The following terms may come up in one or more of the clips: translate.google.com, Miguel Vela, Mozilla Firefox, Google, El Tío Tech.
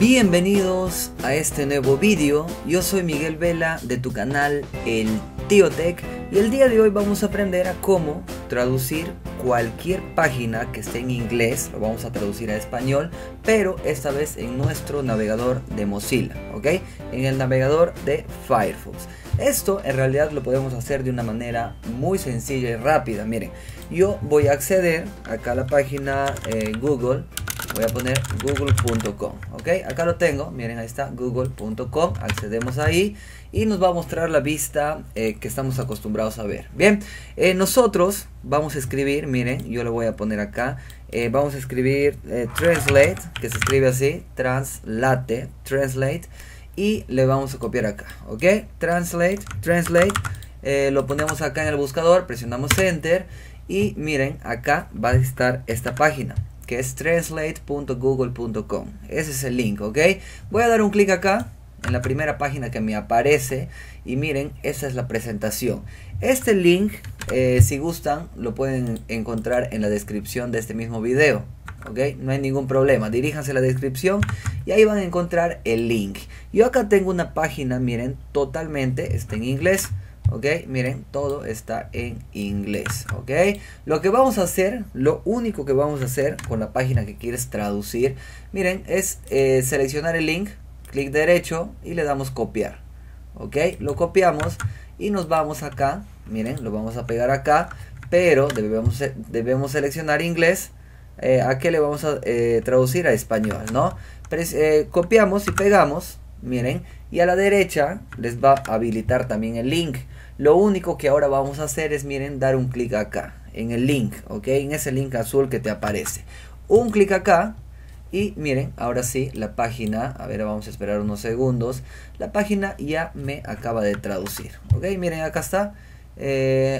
Bienvenidos a este nuevo vídeo. Yo soy Miguel Vela de tu canal El Tío Tech y el día de hoy vamos a aprender a cómo traducir cualquier página que esté en inglés. Lo vamos a traducir a español, pero esta vez en nuestro navegador de Mozilla, ¿ok? En el navegador de Firefox. Esto en realidad lo podemos hacer de una manera muy sencilla y rápida. Miren, yo voy a acceder acá a la página Google. Voy a poner google.com, ok, acá lo tengo, miren, ahí está google.com, accedemos ahí y nos va a mostrar la vista que estamos acostumbrados a ver. Bien, nosotros vamos a escribir, miren, yo lo voy a poner acá, vamos a escribir translate, que se escribe así, translate, y le vamos a copiar acá, ok, translate, lo ponemos acá en el buscador, presionamos enter y miren, acá va a estar esta página, que es translate.google.com. Ese es el link, ¿ok? Voy a dar un clic acá, en la primera página que me aparece, y miren, esta es la presentación. Este link, si gustan, lo pueden encontrar en la descripción de este mismo video, ¿ok? No hay ningún problema, diríjanse a la descripción y ahí van a encontrar el link. Yo acá tengo una página, miren, totalmente, está en inglés. Ok, miren, todo está en inglés, ok. Lo que vamos a hacer, lo único que vamos a hacer con la página que quieres traducir, miren, es seleccionar el link, clic derecho y le damos copiar, ok, lo copiamos y nos vamos acá, miren, lo vamos a pegar acá, pero debemos seleccionar inglés, a qué le vamos a traducir a español, ¿no? Copiamos y pegamos, miren, y a la derecha les va a habilitar también el link. Lo único que ahora vamos a hacer es, miren, dar un clic acá, en el link, ok, en ese link azul que te aparece. Un clic acá y miren, ahora sí, la página, a ver, vamos a esperar unos segundos. La página ya me acaba de traducir, ok, miren, acá está.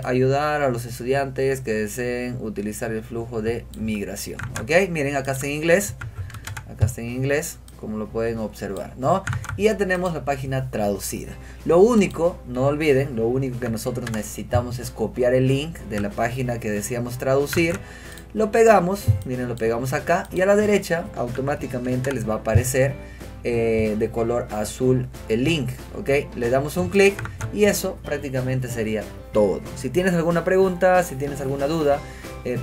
Ayudar a los estudiantes que deseen utilizar el flujo de migración, ok, miren, acá está en inglés, como lo pueden observar, ¿no? Y ya tenemos la página traducida. Lo único, no olviden, lo único que nosotros necesitamos es copiar el link de la página que deseamos traducir. Lo pegamos, miren, lo pegamos acá y a la derecha automáticamente les va a aparecer de color azul el link, ok. Le damos un clic y eso prácticamente sería todo. Si tienes alguna pregunta, si tienes alguna duda,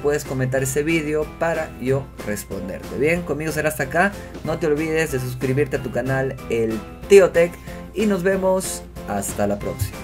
puedes comentar ese vídeo para yo responderte. Bien, conmigo será hasta acá. No te olvides de suscribirte a tu canal El Tío Tech y nos vemos hasta la próxima.